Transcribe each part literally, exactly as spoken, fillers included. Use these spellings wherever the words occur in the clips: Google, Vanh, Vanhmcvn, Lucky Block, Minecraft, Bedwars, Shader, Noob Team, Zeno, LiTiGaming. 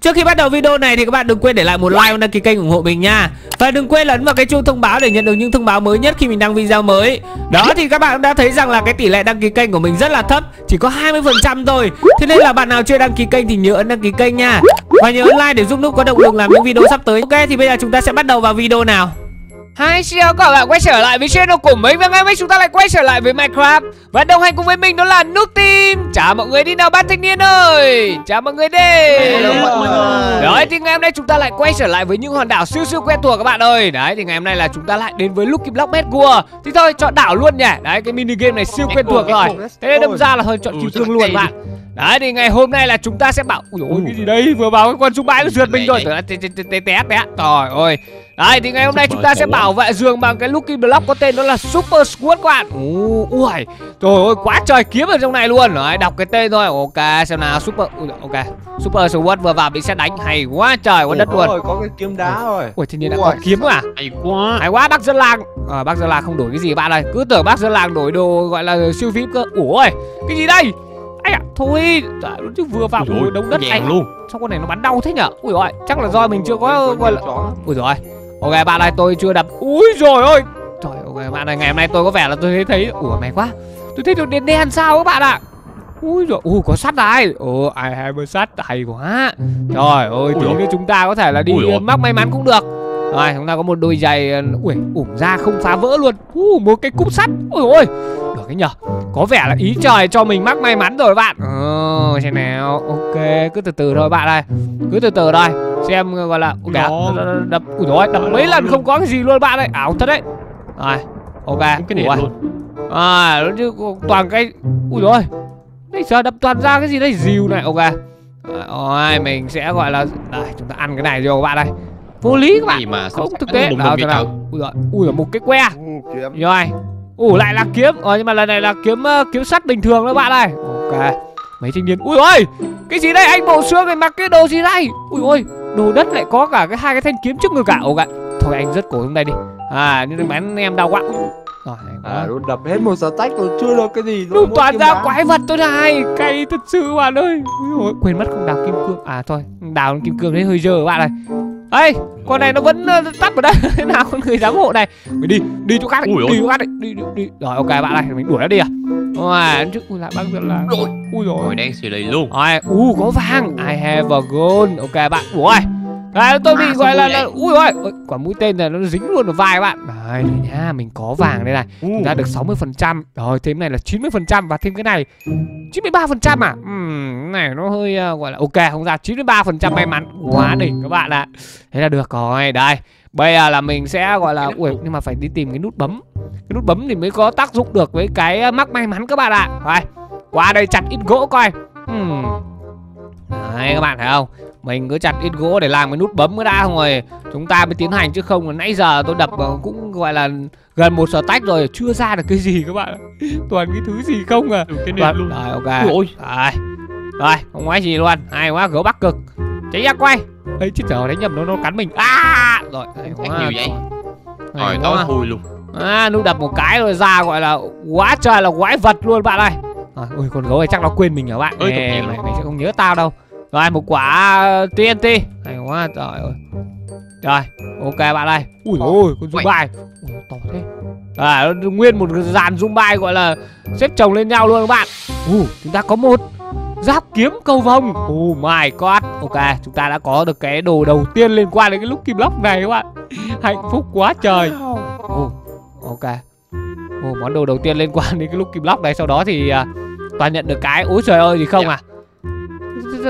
Trước khi bắt đầu video này thì các bạn đừng quên để lại một like và đăng ký kênh ủng hộ mình nha. Và đừng quên ấn vào cái chuông thông báo để nhận được những thông báo mới nhất khi mình đăng video mới. Đó thì các bạn đã thấy rằng là cái tỷ lệ đăng ký kênh của mình rất là thấp, chỉ có hai mươi phần trăm thôi. Thế nên là bạn nào chưa đăng ký kênh thì nhớ ấn đăng ký kênh nha. Và nhớ ấn like để giúp Núp có động lực làm những video sắp tới. Ok, thì bây giờ chúng ta sẽ bắt đầu vào video nào. Hi, xin chào các bạn quay trở lại với channel của mình. Và ngày hôm nay chúng ta lại quay trở lại với Minecraft. Và đồng hành cùng với mình đó là Núp Team. Chào mọi người đi nào bạn thanh niên ơi. Chào mọi người đi. Đấy thì ngày hôm nay chúng ta lại quay trở lại với những hòn đảo siêu siêu quen thuộc các bạn ơi. Đấy thì ngày hôm nay là chúng ta lại đến với Lucky Block Bedwars. Thì thôi chọn đảo luôn nhỉ. Đấy cái mini game này siêu quen thuộc rồi. Thế nên đâm ra là hơn chọn kim cương luôn bạn. Đấy thì ngày hôm nay là chúng ta sẽ bảo ui ôi cái gì đấy, vừa vào cái con súng bãi nó rượt mình rồi. Té té té. Trời ơi. Đấy thì ngày hôm nay chúng ta sẽ bảo vệ giường bằng cái Lucky Block có tên đó là Super Squad các bạn. Ui, ui trời ơi quá trời kiếm ở trong này luôn. Đấy, đọc cái tên thôi. Ok xem nào. Super ui, ok Super Squad vừa vào bị sẽ đánh hay quá trời quá đất luôn. Ôi, có cái kiếm đá rồi. Ui thiên nhiên đã có kiếm à. Hay quá. Hay quá bác dân làng. À, bác dân làng không đổi cái gì bạn ơi. Cứ tưởng bác dân làng đổi đồ gọi là siêu phí cơ. Ủa ơi cái gì đây? Ấy à, thôi chứ vừa vào ui, đống đất anh luôn. Sao con này nó bắn đau thế nhở? Ui rồi chắc là do mình chưa có gọi là. Ui rồi. Ok bạn ơi tôi chưa đập. Úi rồi ơi. Trời ơi bạn ơi ngày hôm nay tôi có vẻ là tôi thấy thấy ủa mày quá. Tôi thấy được đèn đen sao các bạn ạ. À? Úi rồi ui có sắt này. Ồ ai hai bơ sắt hay quá. Trời ơi tí nữa chúng ta có thể là đi mắc may mắn cũng được. Rồi chúng ta có một đôi giày ui ủng da không phá vỡ luôn. Ui một cái cúp sắt. Ôi ôi. Được cái nhở. Có vẻ là ý trời cho mình mắc may mắn rồi bạn. Ờ xem nào. Ok cứ từ từ thôi bạn ơi. Cứ từ từ thôi. Xem gọi là ui đập đập ui rồi đập mấy lần không có cái gì luôn bạn ơi. Ảo thật đấy. Rồi ok cái này luôn. À chứ toàn cái ui rồi. Bây giờ đập toàn ra cái gì đấy dìu này. Ok. Rồi mình sẽ gọi là đây, chúng ta ăn cái này rồi các bạn ơi. Vô lý các bạn. Mà không thực tế. Nào thế nào. Ui rồi. Ui là một cái que. Rồi. Ủa lại là kiếm. Ờ nhưng mà lần này là kiếm uh, kiếm sắt bình thường đó bạn ơi. Ok. Mấy thanh niên. Ui ôi. Cái gì đây anh bộ xương này mặc cái đồ gì đây? Ui ôi. Đồ đất lại có cả cái hai cái thanh kiếm trước ngực cả. Ok. Thôi anh rất cổ hôm nay đi. À nhưng mà em đau quá. Rồi. À, đập hết một sở tách còn chưa được cái gì luôn. Đúng toàn ra bán. Quái vật tôi này. Cay thật sự bạn ơi. Ui ôi. Quên mất không đào kim cương. À thôi. Đào kim cương đấy hơi dơ bạn ơi. Ê, con này nó vẫn uh, tắt vào đây. Thế nào con người giám hộ này. Mình đi, đi chỗ khác đi, đi chỗ khác đi, đi, đi, đi. Rồi ok bạn này, mình đuổi nó đi à. Rồi, trước ui lại bác rất là. Ui rồi. Rồi đen xì lì luôn. Rồi, u có vàng. I have a gold. Ok bạn. Ủa ơi. Đấy, tôi bị gọi là, là ui rồi. Quả mũi tên này nó dính luôn vào vai bạn. Đấy nha, mình có vàng đây này. Chúng ta được sáu mươi phần trăm. Rồi, thêm này là chín mươi phần trăm và thêm cái này chín mươi ba phần trăm à? Ừm, này nó hơi uh, gọi là ok, không ra chín mươi ba phần trăm may mắn. Quá đỉnh các bạn ạ. À. Thế là được rồi. Đây. Bây giờ là mình sẽ gọi là ui nhưng mà phải đi tìm cái nút bấm. Cái nút bấm thì mới có tác dụng được với cái mắc may mắn các bạn ạ. À. Rồi. Qua đây chặt ít gỗ coi. Ừm. Đấy các bạn thấy không? Mình cứ chặt ít gỗ để làm cái nút bấm cái đã không rồi chúng ta mới tiến hành chứ không là nãy giờ tôi đập cũng gọi là gần một sở tách rồi chưa ra được cái gì các bạn. Toàn cái thứ gì không à. Cái này luôn. Rồi ok. Rồi. Rồi, không nói gì luôn. Hay quá gỗ bắc cực. Cháy ra quay. Ấy chết trời đánh nhầm nó nó cắn mình. À! Rồi, hay quá. Nhiều vậy. Rồi tối thui luôn. À, nó đập một cái rồi ra gọi là quá trời là quái vật luôn bạn ơi. À, ôi con gấu này chắc nó quên mình hả bạn. Ê, mày, mày sẽ không nhớ tao đâu. Rồi một quả tê en tê. Hay quá trời ơi. Rồi ok bạn ơi. Ui ôi con zumbai. Ui to thế. À, nguyên một dàn zumbai gọi là xếp chồng lên nhau luôn các bạn. Ui chúng ta có một giáp kiếm cầu vồng. Oh my god. Ok chúng ta đã có được cái đồ đầu tiên liên quan đến cái Lucky Block này các bạn. Hạnh phúc quá trời. Oh, ok. Oh, món đồ đầu tiên liên quan đến cái Lucky Block này. Sau đó thì uh, toàn nhận được cái ôi trời ơi gì không à.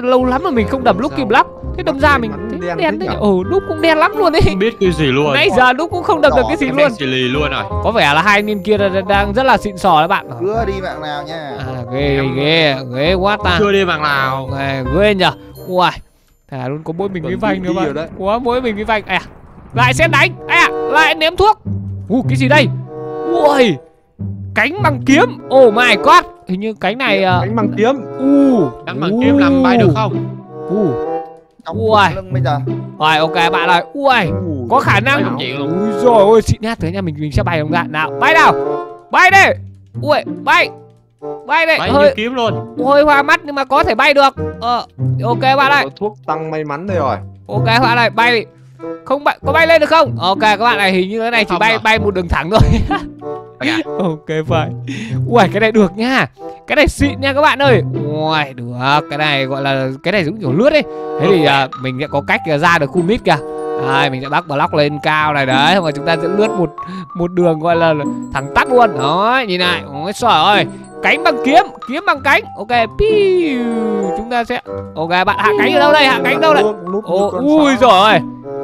Lâu lắm mà mình không đập Lucky Block. Thế đâm ra mình thấy đen, đen thế nhỉ. Ừ Núp cũng đen lắm luôn đấy. Không biết cái gì luôn. Nãy giờ Núp cũng không đập được cái gì luôn. luôn rồi. Có vẻ là hai anh em kia đang rất là xịn sò đấy bạn. Cưa đi bạn nào nha. À ghê ghê ghê quá ta. Cưa đi bạn nào. Ghê nhở. Uầy. Thả luôn có mỗi mình cái vành nữa bạn. Có mỗi mình cái vành. À lại sẽ đánh. À lại ném thuốc. Ui cái gì đây. Uầy. Cánh bằng kiếm. Oh my god. Hình như cánh này cánh bằng kiếm. U uh. cánh bằng uh. kiếm làm bay được không? U ui bây giờ. Rồi ok bạn ơi. Ui uh. có khả năng. Ui rồi ôi xịn nhát thế nha. Mình mình sẽ bay không bạn nào. Bay nào. Bay đi. Ui bay. Bay vậy, bay hơi như kiếm luôn. Hơi hoa mắt nhưng mà có thể bay được. Ờ, ok bạn ơi. Thuốc tăng may mắn đây rồi. Ok bạn ơi, bay không bay, có bay lên được không? Ok các bạn này, hình như cái này chỉ không bay à. Bay một đường thẳng thôi. Ok vậy. Ui cái này được nha. Cái này xịn nha các bạn ơi. Ui được, cái này gọi là cái này giống kiểu lướt ấy. Thế thì uh, mình sẽ có cách ra được khu mít kìa. Đây, mình sẽ bắt block lên cao này đấy, xong rồi chúng ta sẽ lướt một một đường gọi là thẳng tắt luôn. Đó, nhìn này. Ôi trời ơi. Cánh bằng kiếm, kiếm bằng cánh. Ok, piu. Chúng ta sẽ ok, bạn hạ cánh ở đâu đây? Hạ cánh đâu đây? Ồ, ui giời ơi.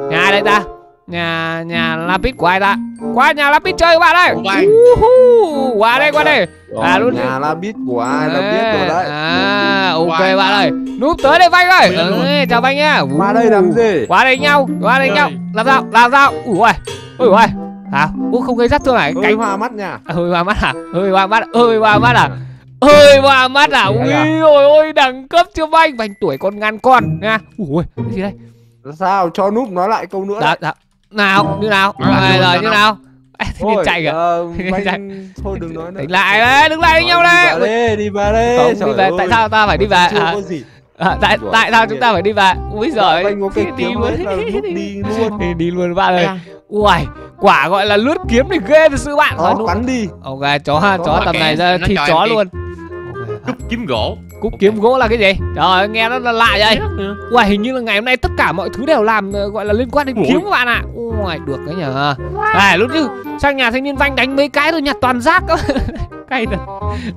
Nhà đây ta. Nhà nhà lapis của ai ta? Qua nhà lapis chơi các bạn ơi. Uhu, qua đây qua đây. À luôn. Nhà lapis của ai là biết rồi đấy. À ok bạn ơi. Núp tới đây Vanh ơi. Ê, chào Vanh nha. Qua đây làm gì? Qua đây nhau, qua đây nhau. Làm sao? Làm sao? Ui ui. Ui à, ú không gây rắt thương này, cánh hoa mắt nha. Hơi hoa mắt à? Hơi hoa mắt, hơi hoa mắt à? Hơi hoa mắt à? Ui ôi ôi đẳng cấp chưa Vanh, Vanh tuổi con ngàn con nha. Ui cái gì đây? Sao cho núp nói lại câu nữa. Dạ dạ. Nào, như nào? Rồi rồi như nào? Ôi, chạy kìa. Thôi đừng nói nữa. Đứng lại đấy, đứng lại với nhau đây. Đi về đây. Đi về, tại sao ta phải đi về? À, tại tại sao chúng ta phải đi về? Úi giời, đi, đi luôn, đi luôn, đi luôn bạn ơi. Uầy, quả gọi là lướt kiếm thì ghê thật sự bạn. Đó, bắn đi. Ok, chó ha, chó tầm này ra thịt chó luôn. Cúp kiếm gỗ. Cúp kiếm gỗ là cái gì? Trời nghe nó là lạ vậy. Uầy, hình như là ngày hôm nay tất cả mọi thứ đều làm gọi là liên quan đến kiếm các bạn ạ. Uầy, được đấy nhờ. Này, lúc chứ sang nhà thanh niên Vanh đánh mấy cái thôi nhặt toàn rác các bạn. Cay thật.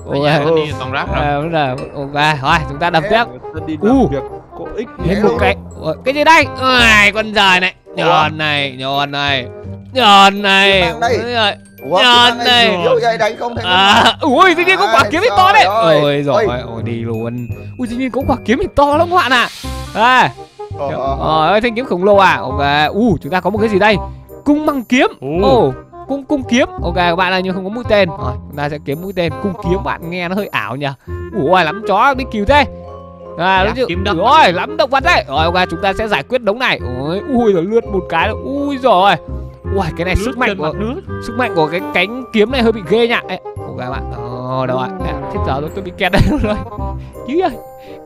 Ôi đi toàn rác rồi. À, ok, thôi chúng ta đập tiếp. U, có ích một cái. Cái gì đây? Ôi, con giời này. Nhòn này, nhòn này. Nhòn này. Nhòn này. À, ui, tự nhiên có quả kiếm thì to đấy. Ôi giời ơi, đi luôn. Ui, tự nhiên có quả kiếm thì to lắm các bạn ạ. À. Trời ơi, thanh kiếm khổng lồ à. Ok. U, chúng ta có một cái gì đây? Cung bằng kiếm. Ồ. Cung cung kiếm. Ok các bạn ơi, nhưng không có mũi tên. Rồi, chúng ta sẽ kiếm mũi tên. Cung kiếm bạn nghe nó hơi ảo nhỉ. Ủa lắm chó đi cứu thế. À, đúng kiếm độc. Rồi, lắm động vật đấy. Rồi ok, chúng ta sẽ giải quyết đống này. Ôi, ui rồi lướt một cái. Ui rồi. Ui cái này lướt sức mạnh của sức mạnh của cái cánh kiếm này hơi bị ghê nha. Ê, ok các bạn. Ờ đâu ạ. Chết giờ tôi bị kẹt đây rồi. Cứu ơi.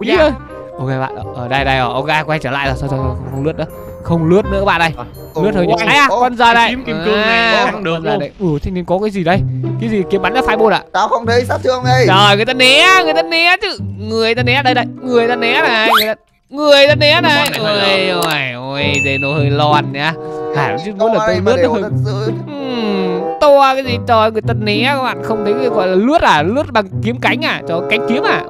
Cứu ơi. Ok bạn. Ở đây đây rồi. Ok quay trở lại rồi. Sao sao không, không lướt nữa. Không lướt nữa các bạn này. Lướt hơi nhảy. À, con giờ này. Kiếm kim cương này không được luôn. Ừ, thế nên có cái gì đây? Cái gì kiếm bắn ra fireball à? Tao không thấy sát thương đây. Trời, người ta né, người ta né chứ. Người ta né đây đây. Người ta né này, người ta người ta né này. Ôi ôi ôi, Zeno hơi lon nhá. Hả, chứ muốn là tôi lướt nó hơi to cái gì trời, người ta né các bạn không thấy gọi là lướt à, lướt bằng kiếm cánh à, cho cánh kiếm à.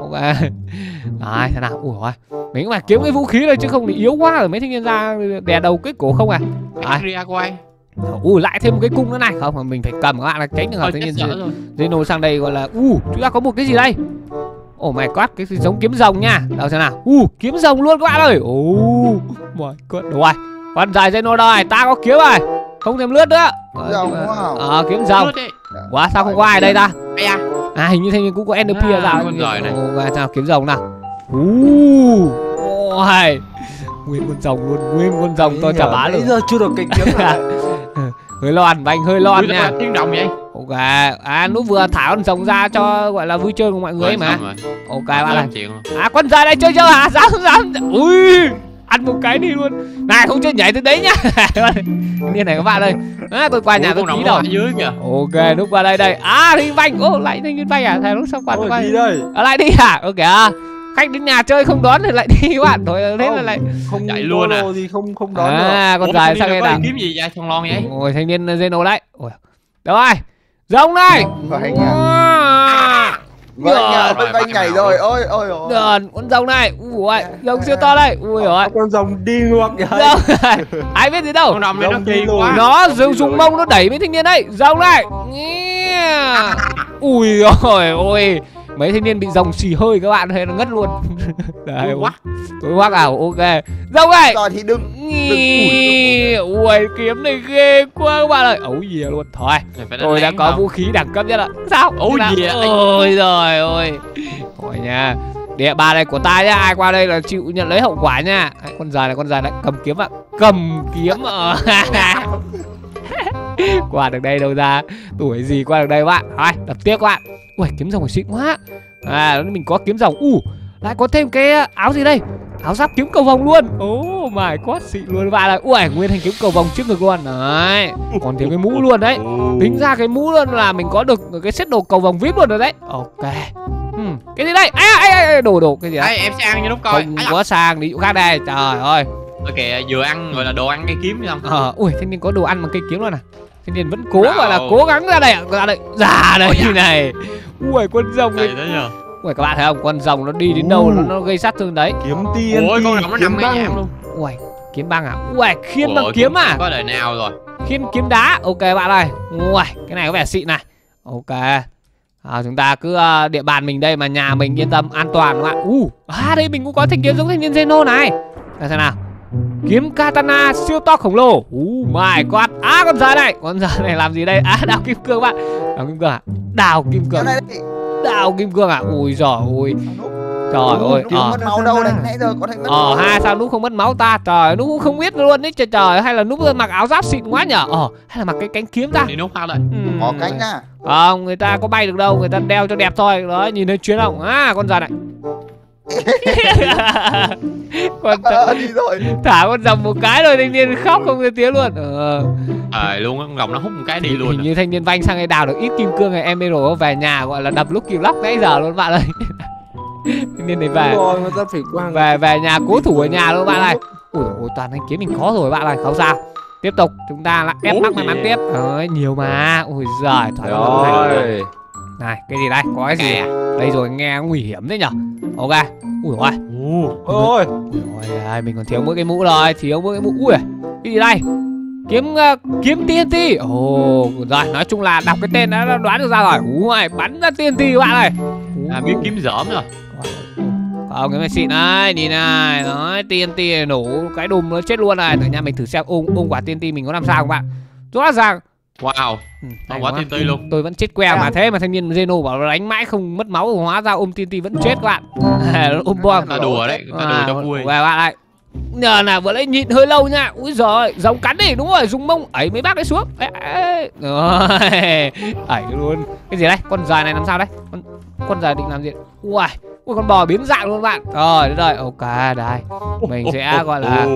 Đấy, thế nào? Ủa rồi. Mình mà kiếm cái vũ khí thôi chứ không thì yếu quá rồi mấy thanh niên ra đè đầu cái cổ không à. Ui lại thêm một cái cung nữa này. Không mà mình phải cầm các bạn là tránh trường hợp thanh niên Zeno sang đây gọi là u uh, chúng ta có một cái gì đây? Ồ mày quát cái giống kiếm rồng nha. Đâu xem nào. U uh, kiếm rồng luôn các bạn ơi. Ồ uh, mọi con đồ ai. Con dài Zeno đây, ta có kiếm rồi. Không thêm lướt nữa. Ờ à, kiếm rồng. Quá sao không có ai ở đây ta? À hình như thanh niên cũng có N P ra à, rồi này. Ồ, sao kiếm rồng nào? Uuuu ôi nguyên con rồng luôn, nguyên con rồng tôi chả bá rồi. Bây giờ chưa được cái kiếm rồi. Hơi loạn, Vanh hơi loạn nha. Tiếng động vậy. Ok, à nó vừa thả con rồng ra cho gọi là vui chơi của mọi người ấy mà. Ok bạn này. À con rơi đây chơi chơi hả? Dám dám. Ui ăn một cái đi luôn. Này không chơi nhảy tới đấy nhá. Như này các bạn ơi. À, tôi qua nhà tôi tí đâu. Ok, núp qua đây đây. À thì Vanh, ô lại thanh niên Vanh à? Thầy lúc sau quạt qua. Ở lại đi à? Ok à. Khách đến nhà chơi không đón thì lại đi các bạn. Thôi thế là lại không chạy luôn à. Gì không không đón à, con dài sang đây nào. Kiếm gì vậy? Thằng lon vậy. Ôi thanh niên Zeno đấy. Ôi. Đâu rồi? Rồng đây. Vâng nhà tôi bay nhảy rồi. Ôi ôi ôi. Đờn con rồng này. Ui rồng siêu to đây. Ui giời. Con rồng đi ngược vậy. Ai biết gì đâu. Nó kỳ quá. Nó dùng dùng mông nó đẩy mấy thanh niên đấy. Rồng này. Ui giời ôi. Mấy thanh niên bị rồng xì hơi các bạn thấy nó ngất luôn. Đấy quá. Tối hoắc ảo ok. Rồng này. Rồi thì đừng. Ui kiếm này ghê quá các bạn ơi. Ấu dìa luôn. Thôi. Tôi đã có vũ khí đẳng cấp nhất ạ. Sao? Ấu dìa. Ôi giời ơi. Thôi nha. Địa bà này của ta nhá, ai qua đây là chịu nhận lấy hậu quả nha. Con già này con già này cầm kiếm ạ. Cầm kiếm ạ. Qua được đây đâu ra. Tuổi gì qua được đây các bạn. Thôi, đập tiếp các bạn. Ui, kiếm rồng xịn quá. À, mình có kiếm rồng. U, lại có thêm cái áo gì đây? Áo giáp kiếm cầu vồng luôn. Oh my god, xịn luôn. Và là ui, nguyên thành kiếm cầu vồng trước ngực luôn. Đấy, còn thiếu cái mũ luôn đấy. Tính ra cái mũ luôn là mình có được cái set đồ cầu vồng vê i pê luôn rồi đấy. Ok. Hmm. Cái gì đây? À, à, à, đồ đồ cái gì đấy? Ê, em sẽ ăn cho lúc coi. Không à, có sang đi chỗ khác đây. Trời ơi. Ok, vừa ăn rồi là đồ ăn cây kiếm không? Ờ, à, ui, thanh niên có đồ ăn bằng cây kiếm luôn à? Thanh niên vẫn cố gọi là cố gắng ra đây, ra đây, ra đây. Ôi dạ. Này. Ui, con rồng này. Ui, các bạn thấy không? Con rồng nó đi đến đâu nó, nó gây sát thương đấy. Kiếm tiên. Ôi, con rồng nó nằm ngay nhà em luôn. Ui, kiếm băng à? Ui, khiên bằng kiếm à? Có đời nào rồi. Khiên kiếm đá. Ok bạn ơi. Ui, cái này có vẻ xịn này. Ok. À, chúng ta cứ uh, địa bàn mình đây mà nhà mình yên tâm an toàn các bạn. Uh, à đây mình cũng có thanh kiếm giống thanh niên Zeno này. Để xem nào. Kiếm katana siêu to khổng lồ. Uh, my god. À con giờ này, con giờ này làm gì đây? À đào kim cương các bạn. Đào kim cương à? Đào kim cương. Đào kim cương à? Ui giời ơi. Trời ơi. Ờ mất máu đâu đây? Nãy giờ có thể mất. Ờ ha, sao núp không mất máu ta? Trời, núp cũng không biết luôn đấy trời trời, hay là núp mặc áo giáp xịn quá nhở? Ờ, hay là mặc cái cánh kiếm ra. Thì núp khác lại. Có cánh à? Không, à, người ta có bay được đâu, người ta đeo cho đẹp thôi. Đó, nhìn thấy chuyến không? À, con già này. Con à, đi rồi. Thả con rồng một cái rồi thanh niên khóc không ra tiếng luôn. Ờ à, luôn con rồng nó hút một cái đi luôn. Hình như thanh niên vanh sang cái đào được ít kim cương này em đi rồi về nhà gọi là đập lúc kêu lóc nãy giờ luôn bạn ơi. Thanh niên này về. Về về nhà cố thủ ở nhà luôn bạn ơi. Ủa, ủa toàn thanh kiếm mình có rồi bạn ơi, không sao. Tiếp tục chúng ta lại ép mắc may mắn tiếp. Đấy, nhiều mà. Ôi giời, trời ơi. Này, cái gì đây? Có cái gì à? Đây rồi nghe nguy hiểm thế nhở. Ok. Ui ôi. Ôi. Ôi ơi, mình còn thiếu mỗi cái mũ rồi, thiếu mỗi cái mũ. Ui. Cái gì đây? Kiếm uh, kiếm tê en tê. Ồ, rồi nói chung là đọc cái tên đã đoán được ra rồi. Ui, bắn ra tê en tê các bạn ơi. À biết kiếm giỡm rồi. Không, cái này xịn này, nhìn này. Đó, tê en tê nổ cái đùm nó chết luôn này. Từ nhà mình thử xem ung ung quả tê en tê mình có làm sao không bạn. Rõ ràng. Wow, ừ, không quá tê en tê luôn. Tôi vẫn chết que à. Mà thế mà thanh niên Zeno bảo đánh mãi không mất máu, hóa ra ôm tê en tê vẫn chết các bạn. Ôm bom. Là đùa đấy, là đùa cho vui. Và bạn lại. Nhờ là vừa lấy nhịn hơi lâu nha. Úi giời, rồng cắn đi, đúng rồi, dùng mông ấy mấy bác đấy xuống. Ấy, ấy. Ấy luôn. Cái gì đây? Con giời này làm sao đấy? Con con giời định làm gì? Uầy. Ui con bò biến dạng luôn bạn. Rồi đấy rồi. Ok đây. Mình sẽ gọi là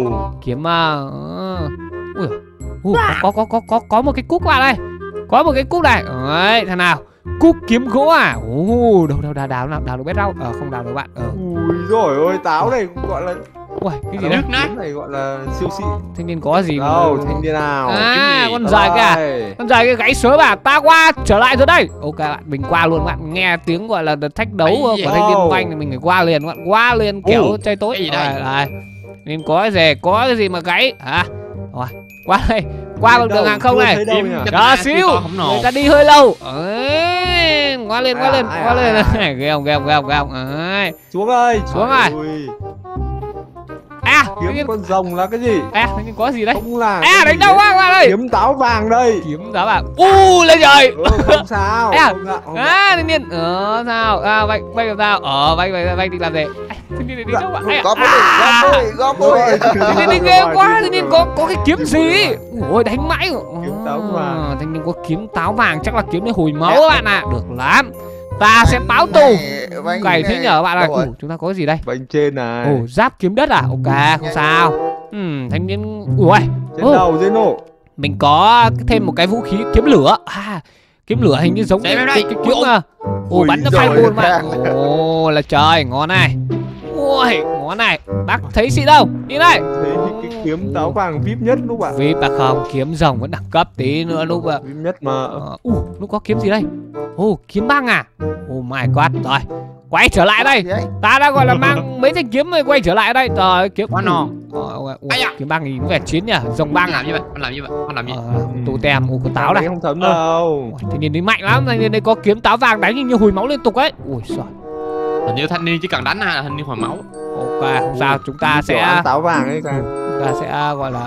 kiếm uh... Ui. Uh, có có có có có một cái cúc bạn đây. Có một cái cúc này. Đấy, thằng nào? Cúc kiếm gỗ à? Ồ, đâu đâu đào đào nào, đào được bét đâu. Ờ không đào được bạn. Ờ. Ui giời ơi, táo này cũng gọi là ui, cái gì đấy? Cái này gọi là siêu xịn. Thanh niên có gì đâu, mà... thanh niên nào. À, con dài kìa. À? Con dài cái gãy sớm à? Ta qua trở lại rồi đây. Ok bạn, mình qua luôn bạn. Nghe tiếng gọi là thách đấu ấy của thanh niên Vanh thì mình phải qua liền bạn. Qua liền kéo ừ. Chơi tối gì đây. Rồi. Nên có gì, có cái gì mà gãy hả? Rồi, qua đây. Qua con đường hàng không này. Đó xíu. Người ta đi hơi lâu. Ấy, qua lên, qua lên, qua lên. Ghê không, ghê không, ghê không, ghê không. Ấy. Xuống ơi, xuống rồi. À, kiếm nhiên... con rồng là cái gì? À, nhưng có gì đấy? Không là. À, đánh đâu quá qua đây. Kiếm táo vàng đây. Kiếm táo vàng. U lên trời. Ừ, không sao. À, không ngạ, không ngạ. À thanh niên. Ờ sao? À vạch vạch làm sao? Ờ vạch vạch vạch định làm gì? Thanh niên đi đâu vậy? Có cái gì? Có cái gì? Thanh niên ghê quá, thanh niên có có cái kiếm gì? Ôi đánh mãi. Kiếm táo vàng. Thanh niên có kiếm táo vàng chắc là kiếm để hồi máu các bạn ạ. Được lắm. Ta sẽ báo tù. Cày thế nhở bạn ơi. Chúng ta có gì đây? Bánh trên này. Ồ, giáp kiếm đất à? Ok, không sao. Ừm, thanh niên. Ui. Trên đầu Zeno. Mình có thêm một cái vũ khí kiếm lửa. À, kiếm lửa hình như giống cái kiếm. Ồ, bắn nó phai luôn mà. Ồ, là trời, ngon này. Ui, ngon này. Bác thấy xịn đâu? Đi đây. Cái kiếm táo vàng vê i pê nhất lúc ạ. vê i pê à không, kiếm rồng vẫn đẳng cấp tí nữa lúc ạ. vê i pê nhất mà. Ui, lúc có kiếm gì đây? Ồ, kiếm băng à? Oh my god, rồi. Quay trở lại đây. Ta đã gọi là mang mấy thanh kiếm rồi quay trở lại đây. Trời kiếm. Con nò. Kiếm băng thì cũng vẻ chiến nhỉ. Rồng băng làm như vậy. Con làm như vậy. Con làm như vậy. Ờ, ừ. Tù tèm, ồ, có táo này. Không thấm đâu. Thanh niên đấy mạnh lắm, thanh niên đấy có kiếm táo vàng đánh như hồi máu liên tục ấy. Ui giời. Hình như thanh niên chỉ cần đánh là thanh niên hồi máu. Ok, không sao, chúng ta sẽ táo vàng ấy. Chúng ta sẽ gọi là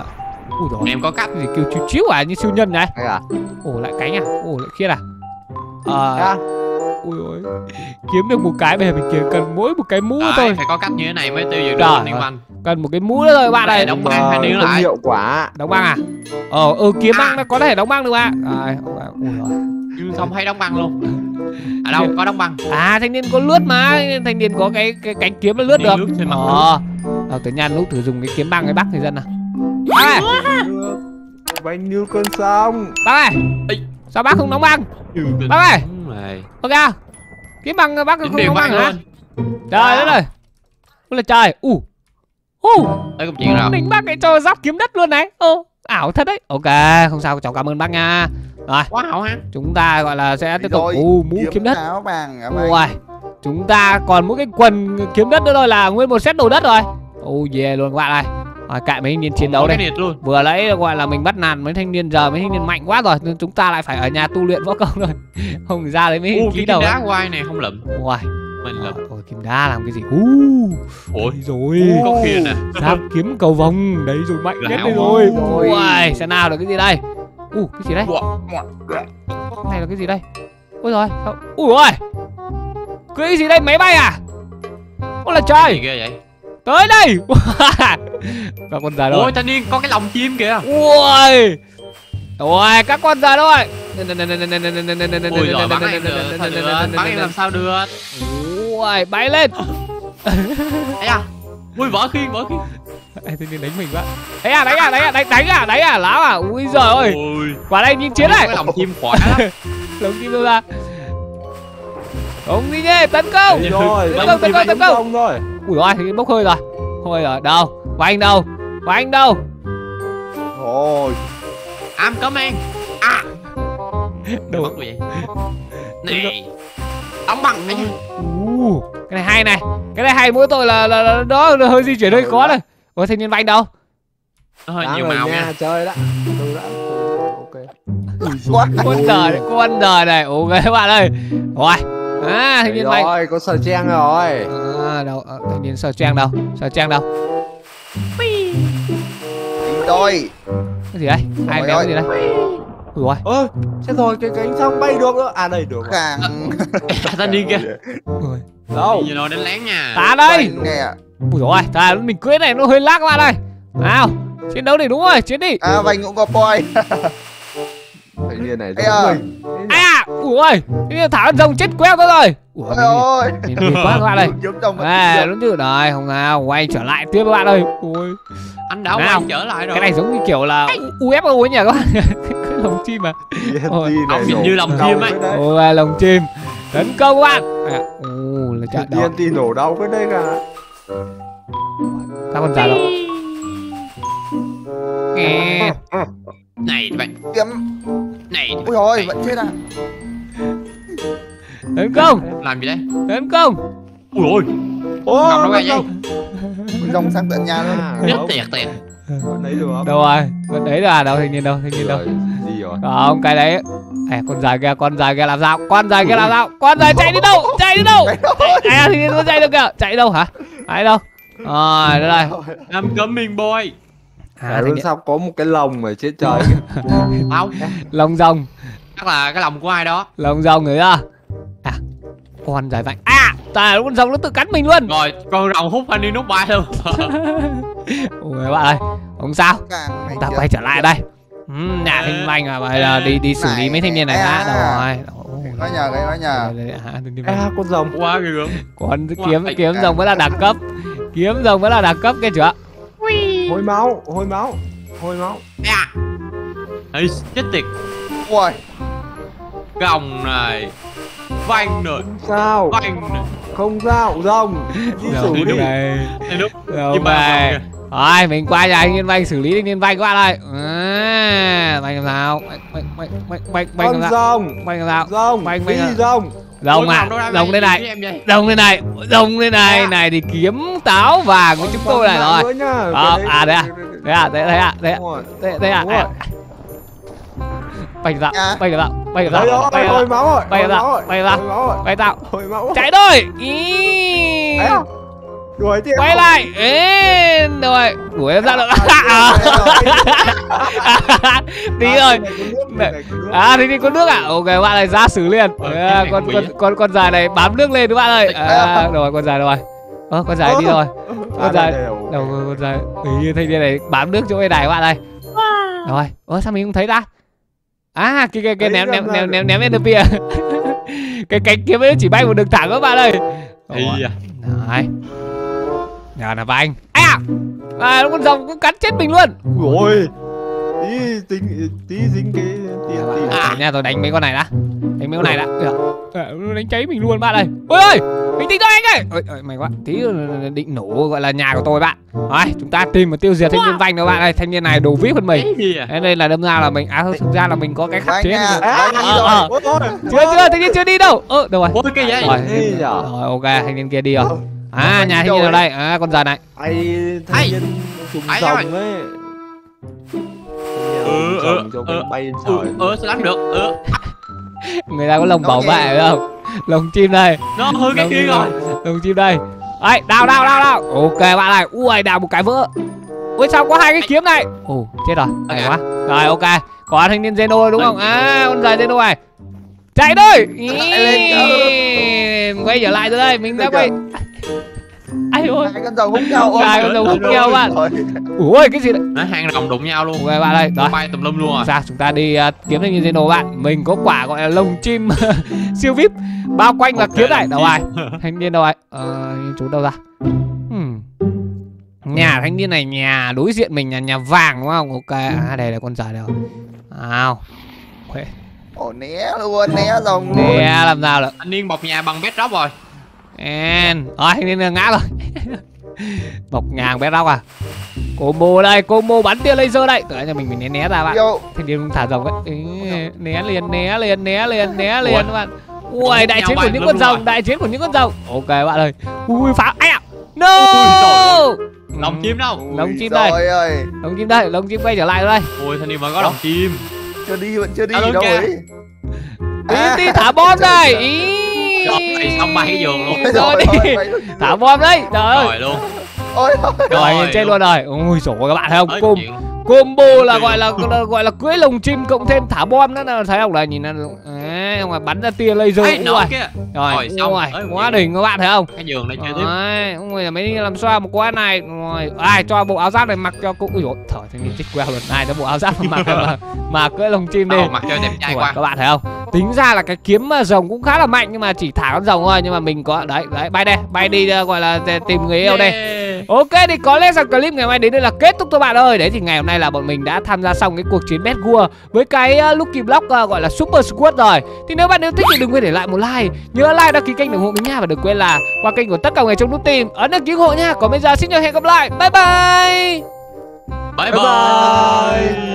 ui giời. Em có cắt gì kêu chiếu chiếu à như siêu nhân này. Ồ lại cánh à. Ồ lại khiết à. Ờ à, ui ôi. Kiếm được một cái về mình kiếm cần mỗi một cái mũ đấy, thôi. Phải có cách như thế này mới tiêu diệt được liên quan. Cần một cái mũ nữa thôi bạn ơi. Đóng băng hay níu lại. Hiệu quả. Đóng băng à? Ờ ừ kiếm băng nó có thể đóng băng được ạ. À. Rồi. Ui giời. Không hay đóng băng luôn. À đâu, có đóng băng. À thanh niên có lướt mà, thanh niên có cái, cái cánh kiếm nó lướt được. Ờ à, tới nhà lúc thử dùng cái kiếm băng cái bắc người dân nào. Ê bao nhiêu cơn xong. Bác ơi, sao bác không đóng băng? Bác ơi, ok, kiếm băng bác không đóng băng hả? Trời đất ơi, ôi là trời. U u tới công chuyện rồi, mình bác lại cho giáp kiếm đất luôn này. Ô ảo thật đấy. Ok không sao, cháu cảm ơn bác nha. Rồi quá ảo ha, chúng ta gọi là sẽ tiếp tục u mũ kiếm đất. Ôi chúng ta còn mỗi cái quần kiếm đất nữa thôi là nguyên một set đồ đất rồi. Ô về luôn các bạn này. À, cãi mấy thanh niên chiến đấu đây. Vừa lấy gọi là mình bắt nạt mấy thanh niên, giờ mấy thanh niên mạnh quá rồi nên chúng ta lại phải ở nhà tu luyện võ công rồi. Không ra đấy mấy ký đầu đá quay này không lầm. Ôi mình lầm. Ôi kim đá làm cái gì? Uh, ôi rồi. Có khiên à. Giáp kiếm cầu vòng đấy rồi, mạnh nhất đây rồi. Ôi sẽ nào được cái gì đây? U uh, cái gì đây? Cái này là cái gì đây? Ôi rồi. Ui ơi. Cái gì đây, máy bay à? Ôi là trời. Gì ghê vậy? Tới đây. Các con già đâu? Ôi thanh niên có cái lồng chim kìa. Ôi. Ôi các con già đâu rồi. Ôi giỏi bắn em được. Bắn em làm sao được. Ôi bay lên. Ê à. Ui vỡ khiên vỡ khiên. Ê thanh niên đánh mình quá. Ê à đánh à đánh à đánh đánh à đánh à láo à. Ui giời ơi. Quả đây nhìn chiến này. Cái lồng chim khỏe lắm. Lồng chim đâu ra. Đúng đi nhé, tấn công. Tấn công tấn công tấn công. Ui ôi thì bốc hơi rồi. Thôi rồi, đâu? Và anh đâu? Và anh đâu? Thôi. Am cấm em. À. Đồ mất vậy. Này. Đóng bằng anh. Uh, cái này hay này. Cái này hay mỗi tội là là, là đó là hơi di chuyển hơi khó rồi. Ủa thanh niên và anh đâu? Nó hơi nhiều màu nha. Chơi đó. Tôi đã. Ok. Con đời, con đời này. Ok các bạn ơi. Rồi. À thanh niên mạnh rồi, có sở trang rồi. À đâu, à, thanh niên sở trang đâu? Sở trang đâu? Đôi. Cái gì đây? Ai béo gì đây? Ủa ơi. Ơ, chết rồi, cái cánh xong bay được nữa. À đây được. Càng. Thanh niên kìa. Ôi. Đâu? Giờ nó đến lén nha. Tá đây. Ui giời ơi, ta mình cưỡi này nó hơi lag các bạn ơi. Nào, chiến đấu đi đúng rồi, chiến đi. À vành cũng có boy. Thanh niên này giống mình. À, ui ơi, cái thả con rồng chết queo tôi rồi. Ui ơi, nhìn mệt quá các bạn ơi. À, đúng chứ rồi, không nào, quay trở lại tiếp các bạn ơi. Ui, anh đã quay trở lại rồi. Cái này giống như kiểu là u ép ô ấy nhỉ các bạn. Cái lồng chim mà. Ông nhìn như lồng chim ấy. Ôi, lồng chim. Tấn công các bạn. Ui, là trận đó. tê en tê nổ đau với đây cả. Các con già đâu? Nghe. Này bạn kiếm này. Ôi rồi vẫn chết à. Tấn công. Làm gì đấy? Tấn công. Ui ôi. Ôi nó vậy vậy. Rồng sang tận nhà luôn. Biết tiệt tiệt. Đấy được không? Đâu rồi? Con đấy là đâu thanh niên đâu? Thanh niên đâu? Gì rồi? Không cái đấy. À con dài kia, con dài kia làm sao? Con dài kia làm sao? Con dài chạy đi đâu? Chạy đi đâu? À thanh niên nó chạy được kìa. Chạy đâu hả? Chạy đâu? Rồi đây rồi. Em cấm mình boy. À, rồi sao có một cái lồng mà chết trời kìa. Không lồng rồng. Chắc là cái lồng của ai đó. Lồng rồng người đó. À con dài vạnh. À trời con rồng nó tự cắn mình luôn. Rồi con rồng hút anh đi nút bay luôn. Ôi bạn ơi. Không sao. Chúng ta quay trở lại đây. uhm, Nhà thanh manh à, bây giờ đi đi xử lý mấy thanh niên này đã. Đâu rồi. Nói nhờ đấy, nói nhờ. À con rồng quá kìa. Con kiếm kiếm rồng vẫn là đẳng cấp. Kiếm rồng vẫn là đẳng cấp cái chưa. Hồi máu, hồi máu, hồi máu. À. Ê, chết tiệt. Ui. Gòng này. Vành rồi. Sao? Vành này. Không sao, rồng. Đi xử lý này. Nhưng mà thôi, mình qua nhà anh Yên Vành xử lý anh Yên Vành các bạn ơi. À, Vành làm sao? Vành vành vành vành vành làm sao? Vành làm sao? Rồng, vành vành rồng. Rồng à, rồng lên này, rồng lên này, rồng lên này, này thì kiếm táo vàng của chúng tôi này rồi. À đây à, đây à, đây à, đây à, đây à, bay ra, bay ra, bay ra, bay ra, bay ra, bay ra, bay ra, chạy đôi, quay lại, rồi đuổi em ra được, tí rồi, à thì đi con nước à, ok bạn này ra xử liền, à, con con con con dài này bám nước lên các bạn ơi, à, rồi con dài rồi, à, con dài đi rồi, con dài, đầu con dài, ý thanh niên này bám nước chỗ cái đài các bạn này, rồi, ơ sao mình không thấy ta, à kia kia kia ném ném ném ném ném ném ném ném Cái cánh kiếm ấy chỉ bay một đường thẳng các bạn ơi. Đấy. Nhờ là anh. À, à con rồng cũng cắn chết mình luôn. Ôi. Tí dính tí dính cái tí tí. À nha, tôi đánh mấy con này đã. Đánh mấy con này đã. Nó đánh cháy mình luôn bạn ơi. Ôi ơi, bình tĩnh thôi anh ơi. Ôi ơi, mày quá. Tí định nổ gọi là nhà của tôi bạn. Đấy, chúng ta tìm một tiêu diệt thanh niên Vanh nữa bạn ơi. Thanh niên này đồ vip hơn mình. Thế nên là đâm ra là mình á, thực ra là mình có cái khắc chế. Chưa chưa, thanh niên chưa đi đâu. Ơ đâu rồi? Cái gì vậy? Rồi ok, thanh niên kia đi rồi. À nhà thanh niên ở đây. À con già này. Ai thanh niên trùng rồng ấy. Ừ, ừ, ừ, bay ừ, ừ, sao lắc được, ừ. Người ta có lồng bảo vệ không? Lồng chim đây. Nó hơi cái kia rồi. Lồng chim đây. Ấy, đào, đào, đào, đào. Ok bạn này, ui, đào một cái vỡ. Ui, sao có hai cái kiếm này. Ồ, oh, chết rồi, hay quá. Rồi, ok, có thanh niên Zeno đúng không? À, con già Zeno này. Chạy thôi. Quay trở lại rồi đây, mình đã quay. Ai ơi, hai con rồng hút nhau, hai con rồng hút nhau bạn. Ui cái gì đấy? Nó hàng rồng đụng nhau luôn. Ok bạn ơi, đó bay tùm lum luôn à. Sao chúng ta đi uh, kiếm thanh niên Zeno bạn. Mình có quả gọi là lồng chim siêu vip bao quanh là okay, kiếm này. Đâu ai? Thanh niên đâu ai? Ờ chú đâu ra? Hmm. Nhà thanh niên này, nhà đối diện mình là nhà vàng đúng không? Ok, à đây là con già đâu. Nào. Okay. Ồ né luôn, né rồng luôn. Né làm sao được? Anh niên bọc nhà bằng bedrock rồi. En, rồi thanh niên là ngã rồi. Bọc ngàn bé rau à. Combo đây, combo bắn tia laser đây. Từ nãy giờ mình phải né né ra bạn. Thanh niên thả rồng ấy. Ý, né liền, né liền, né liền, né liền các bạn. Ui, đại chiến của những con rồng, đại chiến của những con rồng. Ok bạn ơi. Ui phá. Ai à? No! Lồng chim đâu? Lồng chim đây. Lồng chim đây, lồng chim quay trở lại rồi đây. Ui thanh niên mới có lồng chim. Chưa đi vẫn chưa đi đâu ấy. Đi đi thả bom đây. Ý. Đi xong bay cái giường luôn. Rồi đi. Thả bom đấy. Trời ơi. Rồi luôn. Ôi rồi chết luôn rồi. Ôi giời ơi các bạn thấy không? Cùng combo là gọi là gọi là cưỡi lồng chim cộng thêm thả bom nữa là thấy không là nhìn đấy, không là bắn ra tia laser ấy, rồi. Rồi xong rồi. Quá đỉnh các bạn thấy không? Cái giường này chơi tiếp. Đấy, không người là mấy làm xoa một quá này rồi. Ai cho bộ áo giáp này mặc cho cụ. Ui giời, thở thì mình chích queo lần này cho bộ áo giáp mà mặc mà cưỡi lồng chim đi. Mặc cho đẹp trai quá. Các bạn thấy không? Tính ra là cái kiếm rồng cũng khá là mạnh nhưng mà chỉ thả con rồng thôi, nhưng mà mình có đấy, đấy bay đây, bay đi gọi là tìm người yêu đây. Ok thì có lẽ rằng clip ngày mai đến đây là kết thúc các bạn ơi. Đấy thì ngày hôm nay là bọn mình đã tham gia xong cái cuộc chiến Bedwars với cái uh, Lucky Block uh, gọi là Super Squad rồi. Thì nếu bạn yêu thích thì đừng quên để lại một like, nhớ like đăng ký kênh ủng hộ mình nha, và đừng quên là qua kênh của tất cả người trong nút tìm ấn đăng ký ủng hộ nha. Còn bây giờ xin chào hẹn gặp lại, bye bye, bye bye, bye, bye.